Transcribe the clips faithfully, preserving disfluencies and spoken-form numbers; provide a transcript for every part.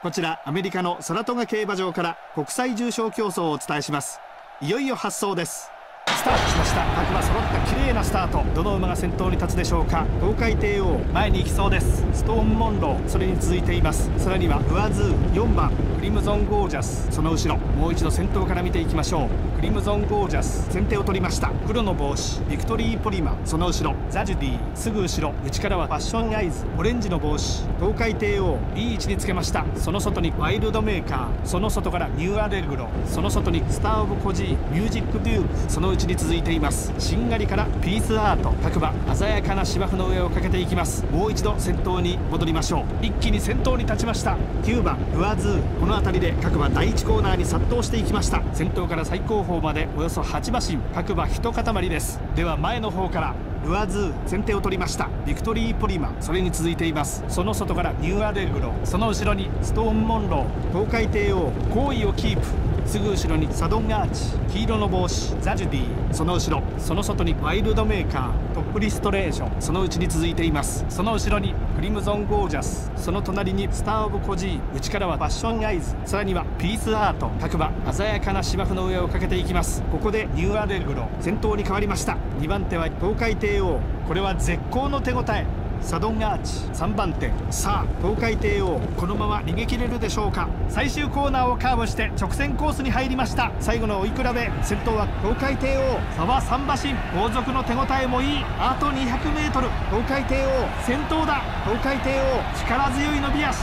こちらアメリカのサラトガ競馬場から国際重賞競争をお伝えします。いよいよ発走です。スタートしました。各馬揃った綺麗なスタート。どの馬が先頭に立つでしょうか。東海帝王前に行きそうです。ストーンモンローそれに続いています。さらにはウアズーよんばんクリムゾンゴージャス、その後ろもう一度先頭から見ていきましょう。クリムゾンゴージャス先手を取りました。黒の帽子ビクトリーポリマ、その後ろザジュディ、すぐ後ろ内からはファッションアイズ、オレンジの帽子東海帝王いい位置につけました。その外にワイルドメーカー、その外からニューアレグロ、その外にスター・オブ・コジーミュージック・デューク、その内に続いています。しんがりからピースアート、各馬鮮やかな芝生の上をかけていきます。もう一度先頭に戻りましょう。一気に先頭に立ちました。きゅうばんウアズー、この辺りで各馬第いちコーナーに殺到していきました。先頭から最後方までおよそはちばしん、各馬一塊です。では前の方からウアズー先手を取りました。ビクトリーポリマそれに続いています。その外からニューアレグロ、その後ろにストーンモンロー、東海帝王好位をキープ、すぐ後ろにサドンアーチ、黄色の帽子ザジュディ、その後ろその外にワイルドメーカートップリストレーション、そのうちに続いています。その後ろにクリムゾンゴージャス、その隣にスター・オブ・コジー、内からはファッションアイズ、さらにはピースアート、各馬鮮やかな芝生の上をかけていきます。ここでニューアレグロ先頭に変わりました。にばんては東海帝王、これは絶好の手応え。サドンアーチさんばんて、さあ東海帝王このまま逃げ切れるでしょうか。最終コーナーをカーブして直線コースに入りました。最後の追い比べ、先頭は東海帝王、差はさんばしん、後続の手応えもいい。あと にひゃくメートル、東海帝王先頭だ。東海帝王力強い伸び足、後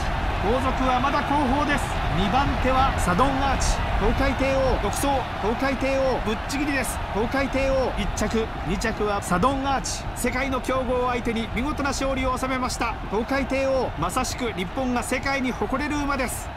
続はまだ後方です。にばんてはサドンアーチ、東海帝王独走、東海帝王ぶっちぎりです。東海帝王いっちゃく、にちゃくはサドンアーチ、世界の強豪を相手に見事な勝利を収めました。東海帝王まさしく日本が世界に誇れる馬です。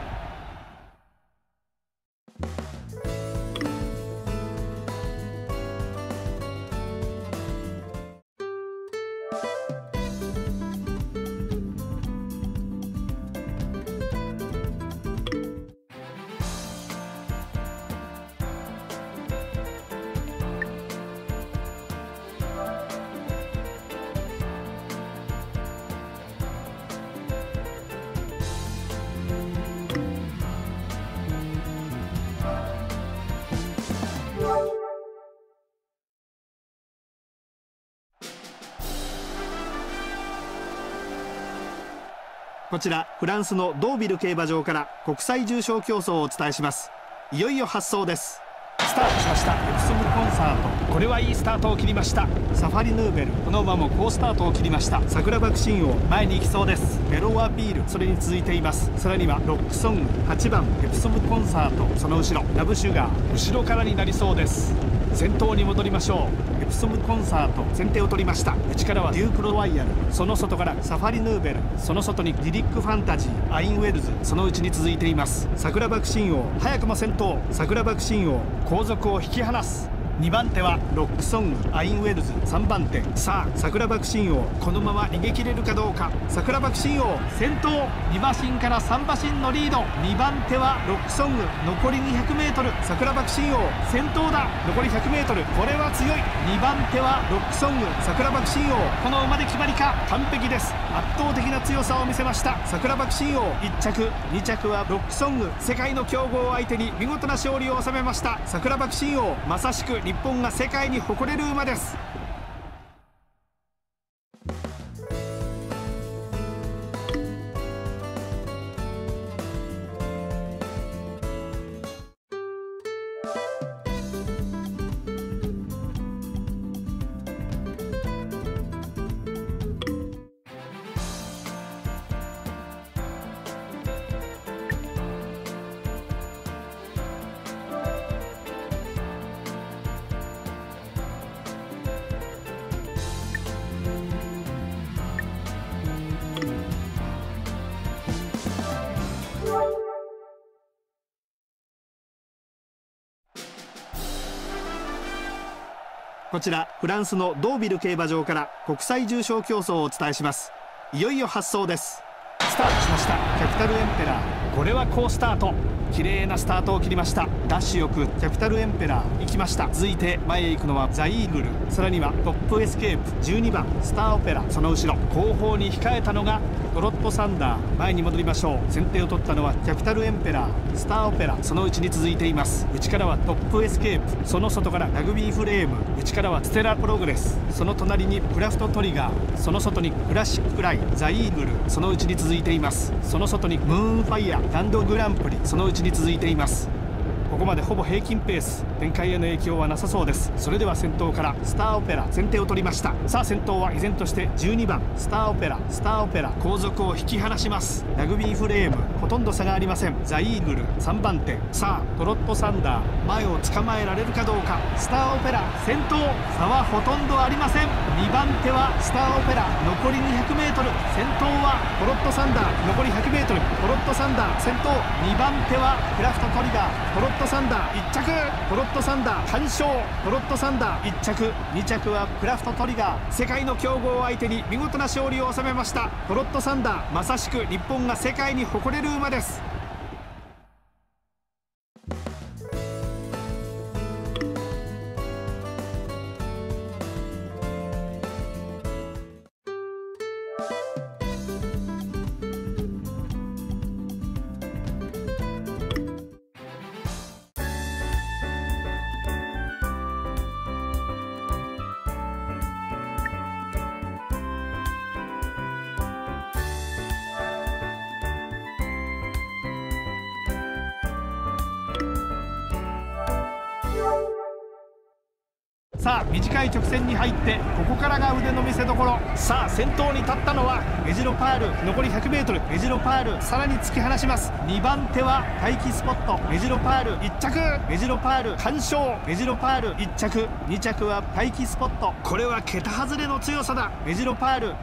こちらフランスのドービル競馬場から国際重賞競争をお伝えします。いよいよ発走です。スタートしました。エプソムコンサート、これはいいスタートを切りました。サファリヌーベル、この馬も好スタートを切りました。桜爆心王前に行きそうです。ベロアビールそれに続いています。さらにはロックソングはちばんエプソムコンサート、その後ろラブシュガー、後ろからになりそうです。先頭に戻りましょう。エプソムコンサート先手を取りました。内からはデュークロワイヤル、その外からサファリヌーベル、その外にリリックファンタジーアインウェルズ、そのうちに続いています。桜爆心王早くも先頭、桜爆心王後続を引き離す。にばんてはロックソングアインウェルズ、さんばんてさあ桜爆心王このまま逃げ切れるかどうか。桜爆心王先頭、にばしんからさんばしんのリード。にばんてはロックソング、残り にひゃくメートル 桜爆心王先頭だ。残り ひゃくメートル これは強い。にばんてはロックソング桜爆心王、この馬で決まりか。完璧です。圧倒的な強さを見せました。桜爆心王いっちゃく、にちゃくはロックソング、世界の強豪を相手に見事な勝利を収めました。桜爆心王まさしく日本が世界に誇れる馬です。こちらフランスのドービル競馬場から国際重賞競争をお伝えします。いよいよ発走です。スタートしました。キャピタルエンペラー、これは好スタート、綺麗なスタートを切りました。ダッシュよくキャピタルエンペラー行きました。続いて前へ行くのはザイーグル、さらにはトップエスケープ、じゅうにばんスターオペラ、その後ろ後方に控えたのがドロットサンダー。前に戻りましょう。先手を取ったのはキャピタルエンペラー、スターオペラ、そのうちに続いています。内からはトップエスケープ、その外からラグビーフレーム、内からはステラプログレス、その隣にクラフトトリガー、その外にクラシックライ、ザイーグル、そのうちに続いています。その外にムーンファイア、ランドグランプリ、そのうちに続いています。ここまでほぼ平均ペース、展開への影響はなさそうです。それでは先頭からスターオペラ、先手を取りました。さあ先頭は依然としてじゅうにばんスターオペラ、スターオペラ後続を引き離します。ラグビーフレームほとんど差がありません。ザイーグルさんばんて、さあトロットサンダー、前を捕まえられるかどうか。スターオペラ先頭、差はほとんどありません。にばんてはスターオペラ、残り にひゃくメートル、 先頭はトロットサンダー、残り ひゃくメートル、 トロットサンダー先頭、にばんてはクラフトトリガー、トロットトロットサンダーいっちゃく、トロットサンダー完勝、トロットサンダーいっちゃく、にちゃくはクラフトトリガー、世界の強豪相手に見事な勝利を収めました。トロットサンダー、まさしく日本が世界に誇れる馬です。さあ短い直線に入ってここからが腕の見せ所。さあ先頭に立ったのはメジロパール、残り ひゃくメートル、 メジロパールさらに突き放します。にばんては待機スポット、メジロパールいっちゃく、メジロパール完勝、メジロパールいっちゃく、にちゃくは待機スポット、これは桁外れの強さだ。メジロパール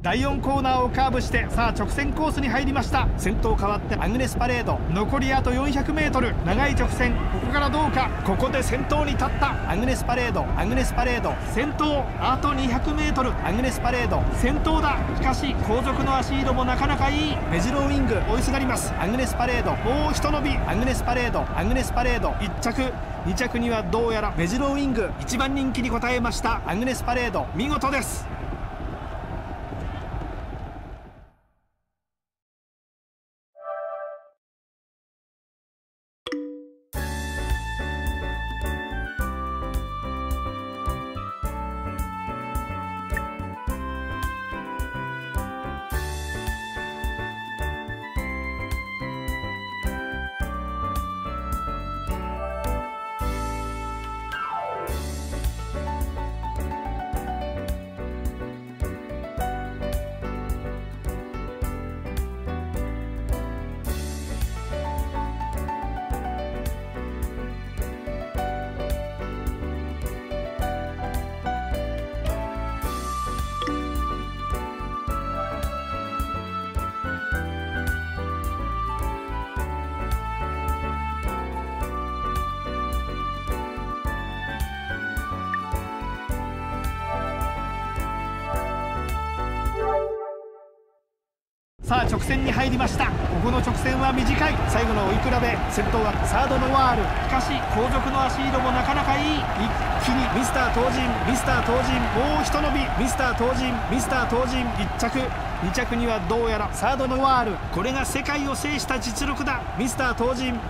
だいよんコーナーをカーブして、さあ直線コースに入りました。先頭変わってアグネスパレード、残りあと よんひゃくメートル、 長い直線、ここからどうか。ここで先頭に立ったアグネスパレード、アグネスパレード先頭、あと にひゃくメートル、 アグネスパレード先頭だ。しかし後続の足色もなかなかいい。メジロウィング追いすがります。アグネスパレードもうひと伸び、アグネスパレード、アグネスパレードいっちゃく、にちゃくにはどうやらメジロウィング、いちばんにんきに応えましたアグネスパレード、見事です。さあ直線に入りました。ここの直線は短い。最後の追い比べ、先頭はサードノワール、しかし後続の足色もなかなかいい。一気にミスター東人、ミスター東人もうひと伸び、ミスター東人、ミスター東人いっちゃく、にちゃくにはどうやらサードノワール、これが世界を制した実力だ。ミスター東人